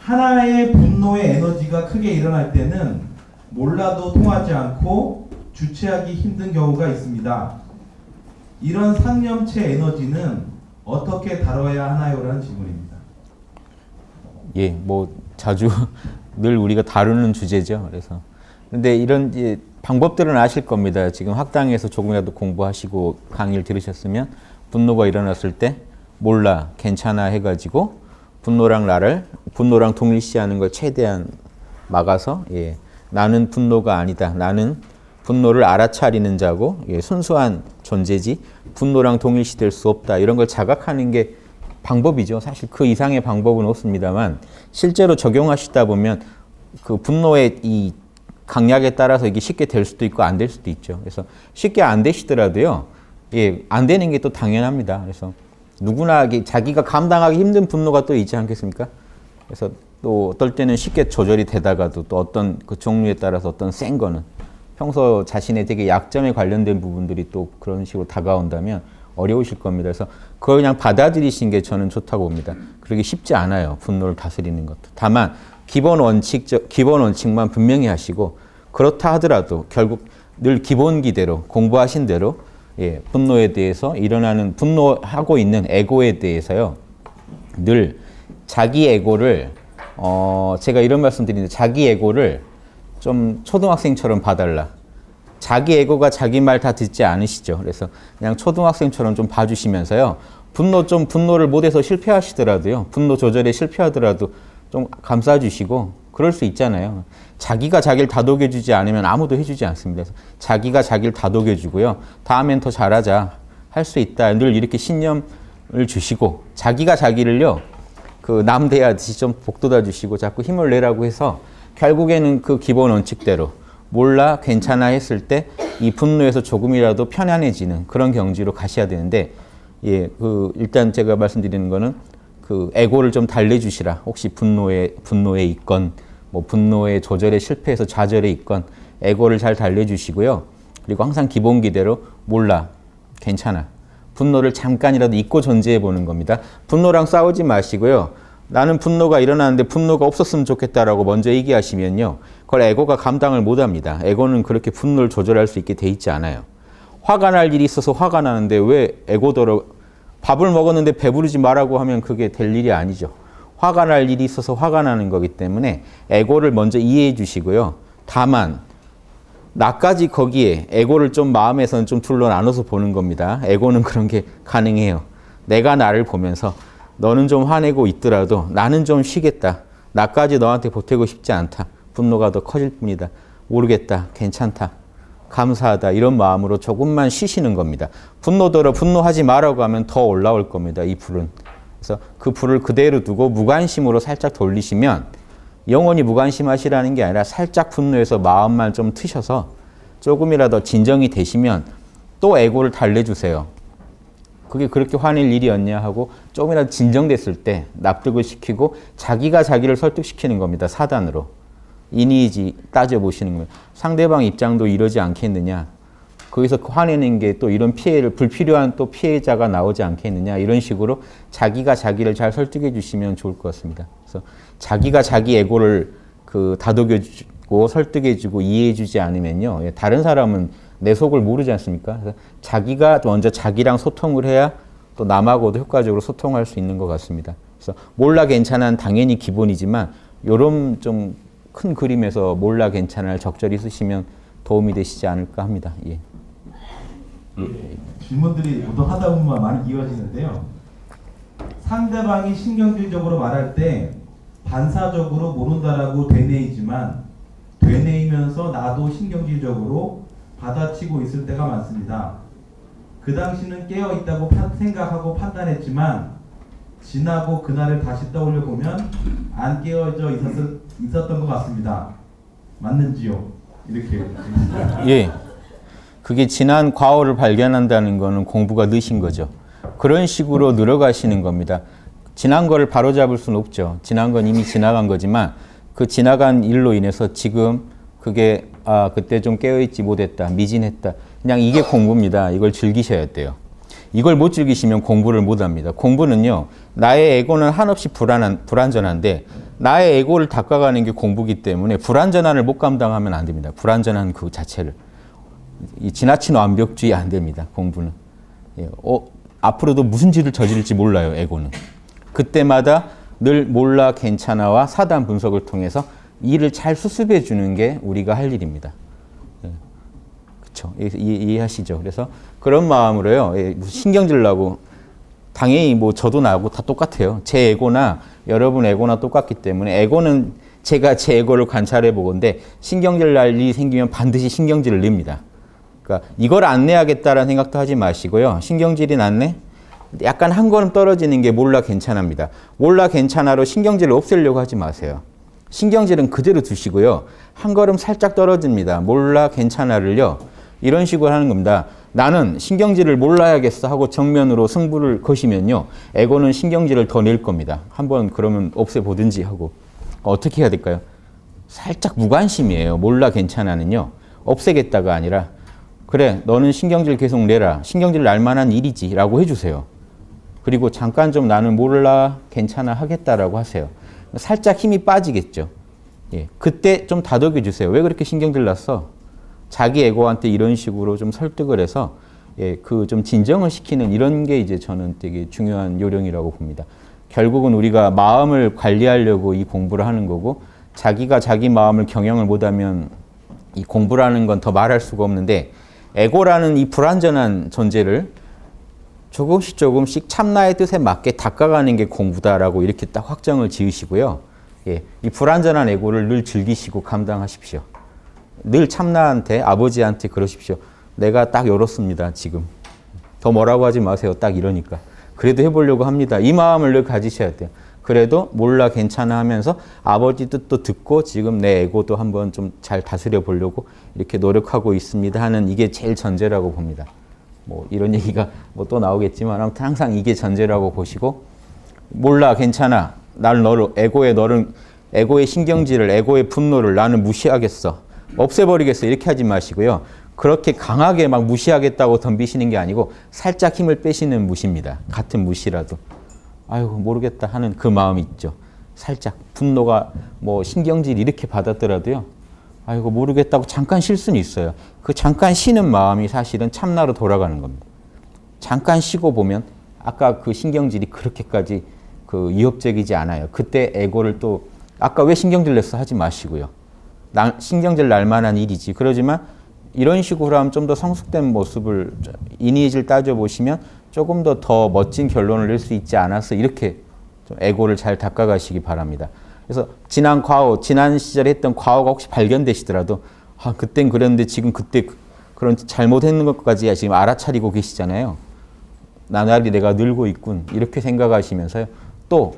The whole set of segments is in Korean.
하나의 분노의 에너지가 크게 일어날 때는 몰라도 통하지 않고 주체하기 힘든 경우가 있습니다. 이런 상념체 에너지는 어떻게 다뤄야 하나요? 라는 질문입니다. 예, 뭐 자주 늘 우리가 다루는 주제죠. 그래서 근데 이런 방법들은 아실 겁니다. 지금 학당에서 조금이라도 공부하시고 강의를 들으셨으면 분노가 일어났을 때 몰라, 괜찮아 해가지고 분노랑 나를 분노랑 동일시하는 걸 최대한 막아서 나는 분노가 아니다. 나는 분노를 알아차리는 자고 순수한 존재지 분노랑 동일시될 수 없다. 이런 걸 자각하는 게 방법이죠. 사실 그 이상의 방법은 없습니다만 실제로 적용하시다 보면 그 분노의 이 강약에 따라서 이게 쉽게 될 수도 있고 안 될 수도 있죠. 그래서 쉽게 안 되시더라도요. 안 되는 게 또 당연합니다. 그래서 누구나 자기가 감당하기 힘든 분노가 또 있지 않겠습니까? 그래서 또 어떨 때는 쉽게 조절이 되다가도 또 어떤 그 종류에 따라서 어떤 센 거는 평소 자신의 되게 약점에 관련된 부분들이 또 그런 식으로 다가온다면 어려우실 겁니다. 그래서 그걸 그냥 받아들이신 게 저는 좋다고 봅니다. 그러기 쉽지 않아요. 분노를 다스리는 것도. 다만 기본 원칙만 분명히 하시고 그렇다 하더라도 결국 늘 기본기대로 공부하신 대로 분노에 대해서 일어나는 분노하고 있는 에고에 대해서요. 늘 자기 에고를 제가 이런 말씀 드리는데 자기 에고를 좀 초등학생처럼 봐달라. 자기 에고가 자기 말 다 듣지 않으시죠. 그래서 그냥 초등학생처럼 좀 봐주시면서요. 분노를 못해서 실패하시더라도요. 분노 조절에 실패하더라도 좀 감싸주시고 그럴 수 있잖아요. 자기가 자기를 다독여주지 않으면 아무도 해주지 않습니다. 그래서 자기가 자기를 다독여주고요. 다음엔 더 잘하자. 할 수 있다. 늘 이렇게 신념을 주시고 자기가 자기를요. 그 남 대하듯이 좀 복돋아 주시고 자꾸 힘을 내라고 해서 결국에는 그 기본 원칙대로 몰라 괜찮아 했을 때 이 분노에서 조금이라도 편안해지는 그런 경지로 가셔야 되는데 일단 제가 말씀드리는 거는 그 에고를 좀 달래주시라. 혹시 분노에 있건 뭐 분노의 조절에 실패해서 좌절에 있건 에고를 잘 달래주시고요. 그리고 항상 기본기대로 몰라 괜찮아. 분노를 잠깐이라도 잊고 존재해보는 겁니다. 분노랑 싸우지 마시고요. 나는 분노가 일어나는데 분노가 없었으면 좋겠다라고 먼저 얘기하시면요. 그걸 에고가 감당을 못합니다. 에고는 그렇게 분노를 조절할 수 있게 돼 있지 않아요. 화가 날 일이 있어서 화가 나는데 왜 에고더러 밥을 먹었는데 배부르지 말라고 하면 그게 될 일이 아니죠. 화가 날 일이 있어서 화가 나는 거기 때문에 에고를 먼저 이해해 주시고요. 다만 나까지 거기에 에고를 좀 마음에서는 좀 둘러 나눠서 보는 겁니다. 에고는 그런 게 가능해요. 내가 나를 보면서 너는 좀 화내고 있더라도 나는 좀 쉬겠다. 나까지 너한테 보태고 싶지 않다. 분노가 더 커질 뿐이다. 모르겠다. 괜찮다. 감사하다. 이런 마음으로 조금만 쉬시는 겁니다. 분노더러 분노하지 말라고 하면 더 올라올 겁니다. 이 불은. 그래서 그 불을 그대로 두고 무관심으로 살짝 돌리시면 영원히 무관심하시라는 게 아니라 살짝 분노해서 마음만 좀 트셔서 조금이라도 진정이 되시면 또 에고를 달래주세요. 그게 그렇게 화낼 일이었냐 하고 조금이라도 진정됐을 때 납득을 시키고 자기가 자기를 설득시키는 겁니다. 사단으로. 인의지 따져보시는 거예요. 상대방 입장도 이러지 않겠느냐. 거기서 화내는 게 또 이런 피해를 불필요한 또 피해자가 나오지 않겠느냐. 이런 식으로 자기가 자기를 잘 설득해 주시면 좋을 것 같습니다. 그래서 자기가 자기 에고를 그 다독여주고 설득해주고 이해해주지 않으면요. 다른 사람은 내 속을 모르지 않습니까? 그래서 자기가 먼저 자기랑 소통을 해야 또 남하고도 효과적으로 소통할 수 있는 것 같습니다. 그래서 몰라 괜찮아는 당연히 기본이지만 요런 좀 큰 그림에서 몰라 괜찮아를 적절히 쓰시면 도움이 되시지 않을까 합니다. 질문들이 보통 하다 보면 많이 이어지는데요. 상대방이 신경질적으로 말할 때 반사적으로 모른다라고 되뇌이지만 되뇌이면서 나도 신경질적으로 받아치고 있을 때가 많습니다. 그 당시는 깨어있다고 생각하고 판단했지만 지나고 그날을 다시 떠올려보면 안 깨어져 있었던 것 같습니다. 맞는지요? 이렇게. 예. 그게 지난 과오를 발견한다는 거는 공부가 느신 거죠. 그런 식으로 늘어가시는 겁니다. 지난 거를 바로잡을 수는 없죠. 지난 건 이미 지나간 거지만 그 지나간 일로 인해서 지금 그게 그때 좀 깨어있지 못했다. 미진했다. 그냥 이게 공부입니다. 이걸 즐기셔야 돼요. 이걸 못 즐기시면 공부를 못 합니다. 공부는요, 나의 에고는 한없이 불완전한데 나의 에고를 닦아가는 게 공부기 때문에 불완전함을 못 감당하면 안 됩니다. 불완전한 그 자체를. 이 지나친 완벽주의 안 됩니다. 공부는. 앞으로도 무슨 짓을 저지를지 몰라요. 에고는. 그때마다 늘 몰라, 괜찮아와 사단 분석을 통해서 이를 잘 수습해 주는 게 우리가 할 일입니다. 그렇죠? 이해하시죠? 그래서 그런 마음으로요. 신경질 나고 당연히 뭐 저도 나고 다 똑같아요. 제 에고나 여러분 에고나 똑같기 때문에 에고는 제가 제 에고를 관찰해 보건데 신경질 날 일이 생기면 반드시 신경질을 냅니다. 그러니까 이걸 안 내야겠다라는 생각도 하지 마시고요. 신경질이 났네? 약간 한 걸음 떨어지는 게 몰라 괜찮아입니다. 몰라 괜찮아로 신경질을 없애려고 하지 마세요. 신경질은 그대로 두시고요. 한 걸음 살짝 떨어집니다. 몰라 괜찮아를요. 이런 식으로 하는 겁니다. 나는 신경질을 몰라야겠어 하고 정면으로 승부를 거시면요. 에고는 신경질을 더 낼 겁니다. 한번 그러면 없애보든지 하고. 어떻게 해야 될까요? 살짝 무관심이에요. 몰라 괜찮아는요. 없애겠다가 아니라 그래 너는 신경질 계속 내라. 신경질 날 만한 일이지 라고 해주세요. 그리고 잠깐 좀 나는 몰라 괜찮아 하겠다라고 하세요. 살짝 힘이 빠지겠죠. 예, 그때 좀 다독여 주세요. 왜 그렇게 신경질 났어? 자기 에고한테 이런 식으로 좀 설득을 해서 예, 그 좀 진정을 시키는 이런 게 이제 저는 되게 중요한 요령이라고 봅니다. 결국은 우리가 마음을 관리하려고 이 공부를 하는 거고 자기가 자기 마음을 경영을 못하면 이 공부라는 건 더 말할 수가 없는데 에고라는 이 불완전한 존재를 조금씩 조금씩 참나의 뜻에 맞게 닦아가는 게 공부다라고 이렇게 딱 확정을 지으시고요. 예, 이 불완전한 에고를 늘 즐기시고 감당하십시오. 늘 참나한테, 아버지한테 그러십시오. 내가 딱 열었습니다, 지금. 더 뭐라고 하지 마세요, 딱 이러니까. 그래도 해보려고 합니다. 이 마음을 늘 가지셔야 돼요. 그래도 몰라 괜찮아 하면서 아버지 뜻도 듣고 지금 내 에고도 한번 좀 잘 다스려 보려고 이렇게 노력하고 있습니다 하는 이게 제일 전제라고 봅니다. 뭐 이런 얘기가 뭐 또 나오겠지만 아무튼 항상 이게 전제라고 보시고 몰라 괜찮아 난 너를 에고의 신경질을 에고의 분노를 나는 무시하겠어 없애버리겠어 이렇게 하지 마시고요. 그렇게 강하게 막 무시하겠다고 덤비시는 게 아니고 살짝 힘을 빼시는 무시입니다. 같은 무시라도 아이고 모르겠다 하는 그 마음이 있죠. 살짝 분노가 뭐 신경질 이렇게 받았더라도요. 아이고 모르겠다고 잠깐 쉴 수는 있어요. 그 잠깐 쉬는 마음이 사실은 참나로 돌아가는 겁니다. 잠깐 쉬고 보면 아까 그 신경질이 그렇게까지 그 위협적이지 않아요. 그때 에고를 또 아까 왜 신경질 냈어 하지 마시고요. 신경질 날 만한 일이지. 그러지만 이런 식으로 하면 좀 더 성숙된 모습을 이니이지를 따져보시면 조금 더 멋진 결론을 낼 수 있지 않았어 이렇게 좀 에고를 잘 닦아가시기 바랍니다. 그래서 지난 과오, 지난 시절에 했던 과오가 혹시 발견되시더라도 아, 그땐 그랬는데 지금 그때 그런 잘못했는 것까지 지금 알아차리고 계시잖아요. 나날이 내가 늘고 있군 이렇게 생각하시면서요. 또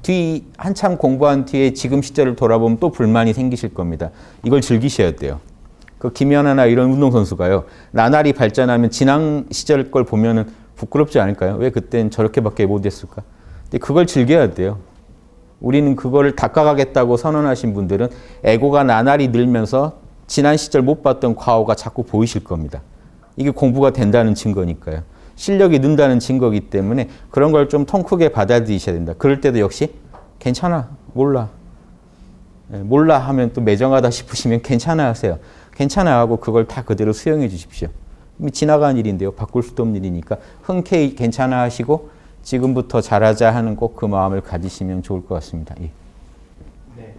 뒤 한참 공부한 뒤에 지금 시절을 돌아보면 또 불만이 생기실 겁니다. 이걸 즐기셔야 돼요. 그 김연아나 이런 운동선수가요. 나날이 발전하면 지난 시절 걸 보면은 부끄럽지 않을까요? 왜 그땐 저렇게밖에 못했을까? 근데 그걸 즐겨야 돼요. 우리는 그거를 닦아가겠다고 선언하신 분들은 에고가 나날이 늘면서 지난 시절 못 봤던 과오가 자꾸 보이실 겁니다. 이게 공부가 된다는 증거니까요. 실력이 는다는 증거이기 때문에 그런 걸 좀 통 크게 받아들이셔야 된다. 그럴 때도 역시 괜찮아, 몰라. 몰라 하면 또 매정하다 싶으시면 괜찮아 하세요. 괜찮아 하고 그걸 다 그대로 수용해 주십시오. 이미 지나간 일인데요. 바꿀 수도 없는 일이니까 흔쾌히 괜찮아 하시고 지금부터 잘하자 하는 꼭 그 마음을 가지시면 좋을 것 같습니다. 예. 네.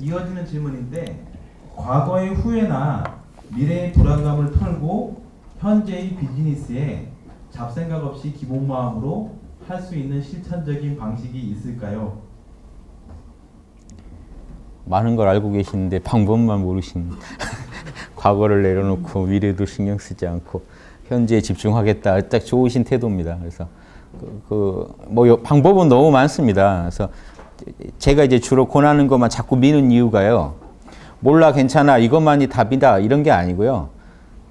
이어지는 질문인데 과거의 후회나 미래의 불안감을 털고 현재의 비즈니스에 잡생각 없이 기본 마음으로 할 수 있는 실천적인 방식이 있을까요? 많은 걸 알고 계시는데 방법만 모르시는 과거를 내려놓고 미래도 신경 쓰지 않고 현재에 집중하겠다. 딱 좋으신 태도입니다. 그래서 뭐 방법은 너무 많습니다. 그래서 제가 이제 주로 권하는 것만 자꾸 미는 이유가요. 몰라 괜찮아 이것만이 답이다 이런 게 아니고요.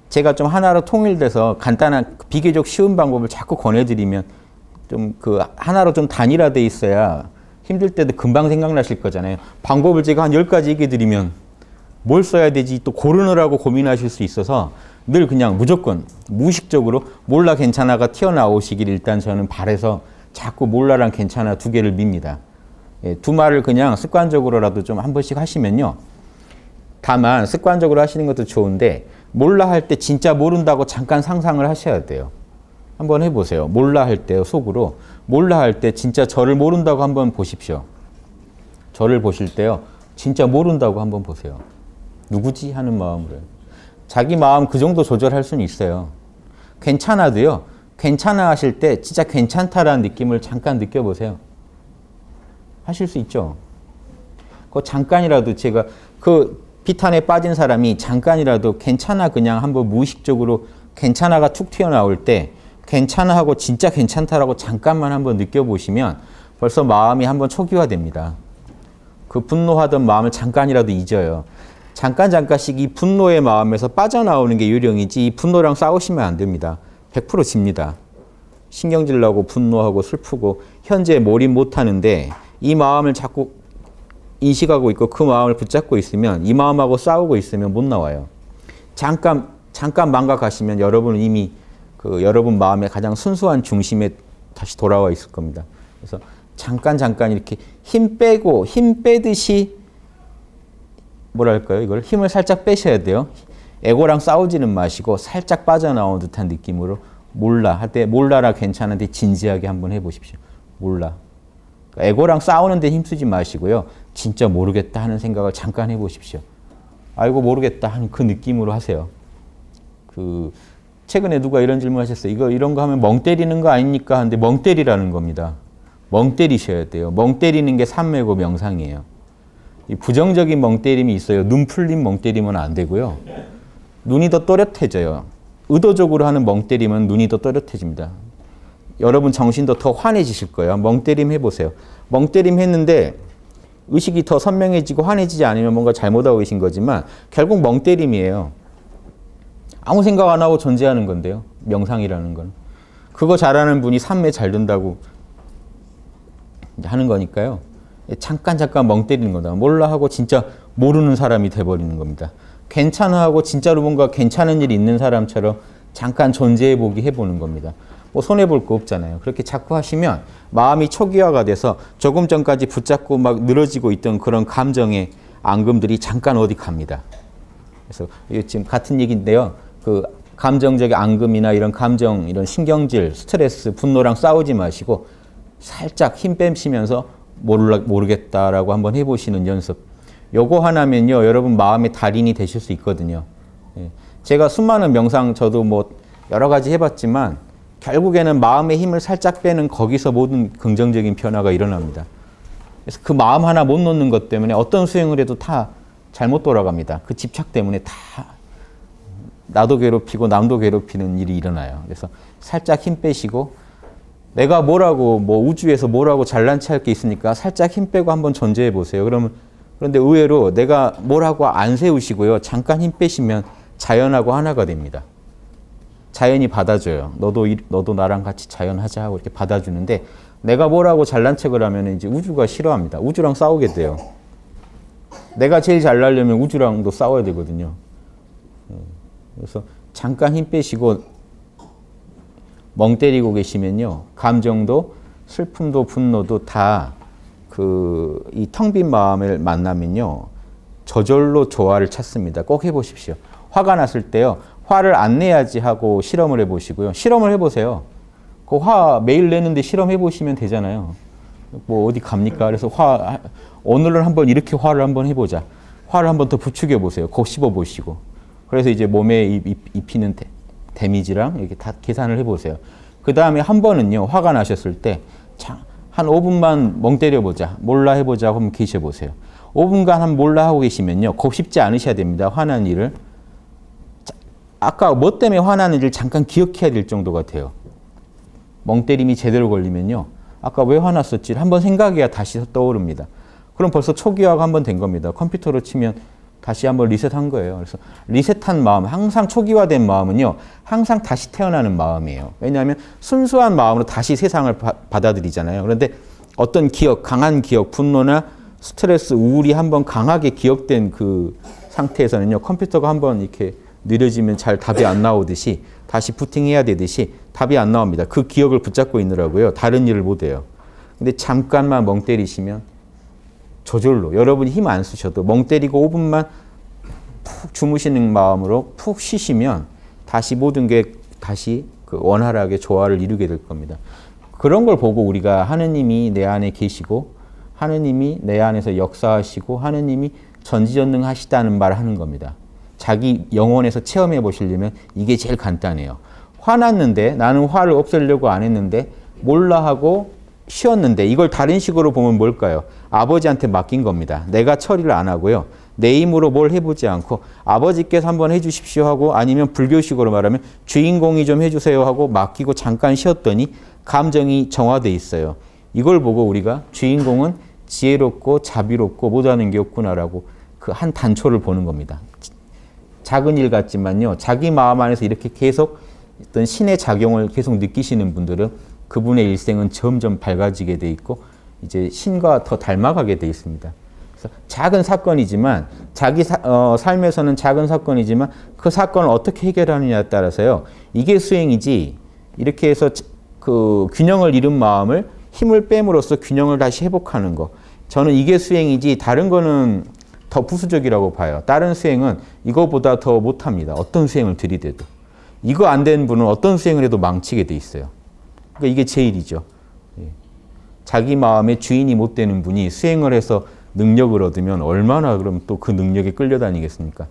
제가 좀 하나로 통일돼서 간단한 비교적 쉬운 방법을 자꾸 권해드리면 좀 그 하나로 좀 단일화돼 있어야 힘들 때도 금방 생각나실 거잖아요. 방법을 제가 한 10가지 얘기해 드리면 뭘 써야 되지 또 고르느라고 고민하실 수 있어서 늘 그냥 무조건 무의식적으로 몰라 괜찮아가 튀어나오시길 일단 저는 바래서 자꾸 몰라랑 괜찮아 두 개를 밉니다. 예, 두 말을 그냥 습관적으로라도 좀 한 번씩 하시면요. 다만 습관적으로 하시는 것도 좋은데 몰라 할 때 진짜 모른다고 잠깐 상상을 하셔야 돼요. 한번 해보세요. 몰라 할 때 속으로 몰라 할 때 진짜 저를 모른다고 한번 보십시오. 저를 보실 때요. 진짜 모른다고 한번 보세요. 누구지? 하는 마음으로. 자기 마음 그 정도 조절할 수는 있어요. 괜찮아도요. 괜찮아 하실 때 진짜 괜찮다라는 느낌을 잠깐 느껴보세요. 하실 수 있죠. 그 잠깐이라도 제가 그 비탄에 빠진 사람이 잠깐이라도 괜찮아 그냥 한번 무의식적으로 괜찮아가 툭 튀어나올 때 괜찮아 하고 진짜 괜찮다라고 잠깐만 한번 느껴보시면 벌써 마음이 한번 초기화됩니다. 그 분노하던 마음을 잠깐이라도 잊어요. 잠깐씩 이 분노의 마음에서 빠져나오는 게 요령이지 이 분노랑 싸우시면 안 됩니다. 100% 집니다. 신경질 나고 분노하고 슬프고 현재에 몰입 못하는데 이 마음을 자꾸 인식하고 있고 그 마음을 붙잡고 있으면 이 마음하고 싸우고 있으면 못 나와요. 잠깐 망각하시면 여러분은 이미 그 여러분 마음의 가장 순수한 중심에 다시 돌아와 있을 겁니다. 그래서 잠깐 이렇게 힘 빼고 힘 빼듯이 뭐랄까요? 이걸 힘을 살짝 빼셔야 돼요. 에고랑 싸우지는 마시고 살짝 빠져나온 듯한 느낌으로 몰라 할 때 몰라라 괜찮은데 진지하게 한번 해보십시오. 몰라. 에고랑 싸우는데 힘쓰지 마시고요. 진짜 모르겠다 하는 생각을 잠깐 해보십시오. 아이고 모르겠다 하는 그 느낌으로 하세요. 그 최근에 누가 이런 질문 하셨어요. 이거 이런 거 하면 멍 때리는 거 아닙니까? 하는데 멍 때리라는 겁니다. 멍 때리셔야 돼요. 멍 때리는 게 삼매고 명상이에요. 이 부정적인 멍 때림이 있어요. 눈 풀린 멍 때림은 안 되고요. 눈이 더 또렷해져요. 의도적으로 하는 멍 때림은 눈이 더 또렷해집니다. 여러분 정신도 더 환해지실 거예요. 멍 때림 해보세요. 멍 때림 했는데 의식이 더 선명해지고 환해지지 않으면 뭔가 잘못하고 계신 거지만 결국 멍 때림이에요. 아무 생각 안 하고 존재하는 건데요. 명상이라는 건. 그거 잘하는 분이 삼매 잘 된다고 하는 거니까요. 잠깐 멍 때리는 거다. 몰라 하고 진짜 모르는 사람이 돼버리는 겁니다. 괜찮아 하고 진짜로 뭔가 괜찮은 일이 있는 사람처럼 잠깐 존재해보기 해보는 겁니다. 뭐 손해볼 거 없잖아요. 그렇게 자꾸 하시면 마음이 초기화가 돼서 조금 전까지 붙잡고 막 늘어지고 있던 그런 감정의 앙금들이 잠깐 어디 갑니다. 그래서 지금 같은 얘기인데요. 그 감정적인 앙금이나 이런 감정, 이런 신경질, 스트레스, 분노랑 싸우지 마시고 살짝 힘 빼시면서 모르겠다라고 한번 해보시는 연습. 요거 하나면요. 여러분 마음의 달인이 되실 수 있거든요. 제가 수많은 명상 저도 뭐 여러 가지 해봤지만 결국에는 마음의 힘을 살짝 빼는 거기서 모든 긍정적인 변화가 일어납니다. 그래서 그 마음 하나 못 놓는 것 때문에 어떤 수행을 해도 다 잘못 돌아갑니다. 그 집착 때문에 다 나도 괴롭히고 남도 괴롭히는 일이 일어나요. 그래서 살짝 힘 빼시고 내가 뭐라고 뭐 우주에서 뭐라고 잘난 체 할 게 있으니까 살짝 힘 빼고 한번 존재해 보세요. 그러면 그런데 의외로 내가 뭐라고 안 세우시고요. 잠깐 힘 빼시면 자연하고 하나가 됩니다. 자연이 받아줘요. 너도 나랑 같이 자연하자 하고 이렇게 받아주는데 내가 뭐라고 잘난 척을 하면 이제 우주가 싫어합니다. 우주랑 싸우게 돼요. 내가 제일 잘나려면 우주랑도 싸워야 되거든요. 그래서 잠깐 힘 빼시고 멍 때리고 계시면요. 감정도 슬픔도 분노도 다 그 이 텅 빈 마음을 만나면요. 저절로 조화를 찾습니다. 꼭 해보십시오. 화가 났을 때요. 화를 안 내야지 하고 실험을 해보시고요. 실험을 해보세요. 그 화 매일 내는데 실험해보시면 되잖아요. 뭐 어디 갑니까? 그래서 오늘은 한번 이렇게 화를 한번 해보자. 화를 한번 더 부추겨보세요. 곱씹어보시고. 그래서 이제 몸에 입히는 데미지랑 이렇게 다 계산을 해보세요. 그 다음에 한 번은요. 화가 나셨을 때 한 5분만 멍 때려보자. 몰라 해보자. 한번 계셔보세요. 5분간 한 몰라 하고 계시면요. 곱씹지 않으셔야 됩니다. 화난 일을. 아까 뭐 때문에 화나는지를 잠깐 기억해야 될 정도 같아요. 멍때림이 제대로 걸리면요. 아까 왜 화났었지? 한번 생각해야 다시 떠오릅니다. 그럼 벌써 초기화가 한번 된 겁니다. 컴퓨터로 치면 다시 한번 리셋한 거예요. 그래서 리셋한 마음, 항상 초기화된 마음은요. 항상 다시 태어나는 마음이에요. 왜냐하면 순수한 마음으로 다시 세상을 받아들이잖아요. 그런데 어떤 기억, 강한 기억, 분노나 스트레스, 우울이 한번 강하게 기억된 그 상태에서는요. 컴퓨터가 한번 이렇게 느려지면 잘 답이 안 나오듯이 다시 푸팅해야 되듯이 답이 안 나옵니다. 그 기억을 붙잡고 있느라고요. 다른 일을 못해요. 근데 잠깐만 멍 때리시면 저절로 여러분이 힘 안 쓰셔도 멍 때리고 5분만 푹 주무시는 마음으로 푹 쉬시면 다시 모든 게 다시 그 원활하게 조화를 이루게 될 겁니다. 그런 걸 보고 우리가 하느님이 내 안에 계시고 하느님이 내 안에서 역사하시고 하느님이 전지전능하시다는 말을 하는 겁니다. 자기 영혼에서 체험해 보시려면 이게 제일 간단해요. 화났는데 나는 화를 없애려고 안 했는데 몰라 하고 쉬었는데 이걸 다른 식으로 보면 뭘까요? 아버지한테 맡긴 겁니다. 내가 처리를 안 하고요. 내 힘으로 뭘 해보지 않고 아버지께서 한번 해주십시오 하고 아니면 불교식으로 말하면 주인공이 좀 해주세요 하고 맡기고 잠깐 쉬었더니 감정이 정화돼 있어요. 이걸 보고 우리가 주인공은 지혜롭고 자비롭고 못하는 게 없구나라고 그 한 단초를 보는 겁니다. 작은 일 같지만요. 자기 마음 안에서 이렇게 계속 어떤 신의 작용을 계속 느끼시는 분들은 그분의 일생은 점점 밝아지게 돼 있고 이제 신과 더 닮아가게 돼 있습니다. 그래서 작은 사건이지만 자기 삶에서는 작은 사건이지만 그 사건을 어떻게 해결하느냐에 따라서요. 이게 수행이지 이렇게 해서 그 균형을 잃은 마음을 힘을 빼므로써 균형을 다시 회복하는 거. 저는 이게 수행이지 다른 거는 더 부수적이라고 봐요. 다른 수행은 이거보다 더 못합니다. 어떤 수행을 들이대도. 이거 안 되는 분은 어떤 수행을 해도 망치게 돼 있어요. 그러니까 이게 제일이죠. 자기 마음의 주인이 못 되는 분이 수행을 해서 능력을 얻으면 얼마나 그럼 또 그 능력에 끌려다니겠습니까?